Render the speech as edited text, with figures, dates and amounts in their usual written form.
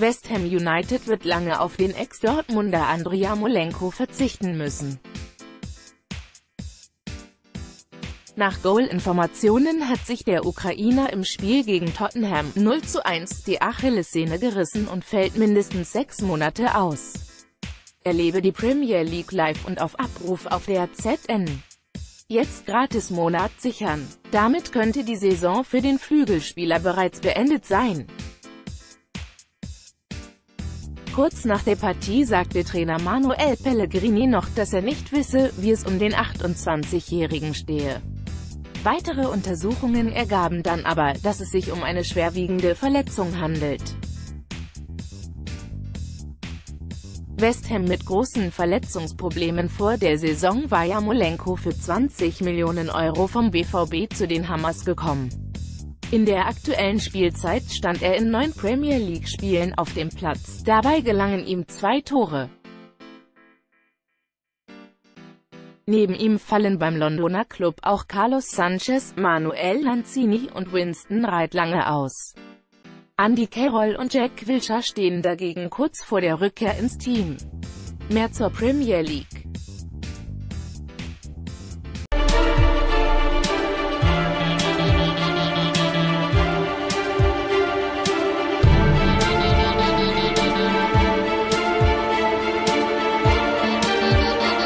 West Ham United wird lange auf den Ex-Dortmunder Andriy Yarmolenko verzichten müssen. Nach Goal-Informationen hat sich der Ukrainer im Spiel gegen Tottenham 0:1 die Achillessehne gerissen und fällt mindestens 6 Monate aus. Erlebe die Premier League live und auf Abruf auf der DAZN. Jetzt gratis Monat sichern. Damit könnte die Saison für den Flügelspieler bereits beendet sein. Kurz nach der Partie sagte Trainer Manuel Pellegrini noch, dass er nicht wisse, wie es um den 28-Jährigen stehe. Weitere Untersuchungen ergaben dann aber, dass es sich um eine schwerwiegende Verletzung handelt. West Ham mit großen Verletzungsproblemen vor der Saison war Yarmolenko für 20 Millionen Euro vom BVB zu den Hammers gekommen. In der aktuellen Spielzeit stand er in 9 Premier League-Spielen auf dem Platz, dabei gelangen ihm 2 Tore. Neben ihm fallen beim Londoner Club auch Carlos Sanchez, Manuel Lanzini und Winston Reit lange aus. Andy Carroll und Jack Wilshere stehen dagegen kurz vor der Rückkehr ins Team. Mehr zur Premier League.